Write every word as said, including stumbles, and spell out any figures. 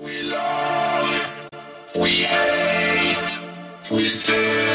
We love, we hate, we stay.